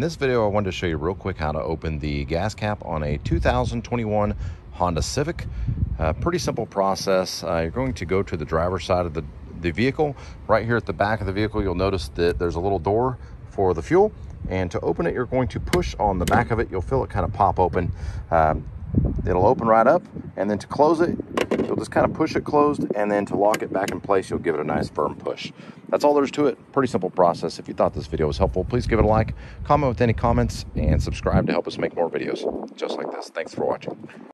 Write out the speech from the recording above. In this video, I wanted to show you real quick how to open the gas cap on a 2021 Honda Civic. Pretty simple process. You're going to go to the driver's side of the vehicle. Right here at the back of the vehicle, you'll notice that there's a little door for the fuel. And to open it, you're going to push on the back of it. You'll feel it kind of pop open. It'll open right up. And then to close it, you'll just kind of push it closed, and then to lock it back in place, you'll give it a nice firm push. That's all there is to it. Pretty simple process. If you thought this video was helpful, please give it a like, comment with any comments, and subscribe to help us make more videos just like this. Thanks for watching.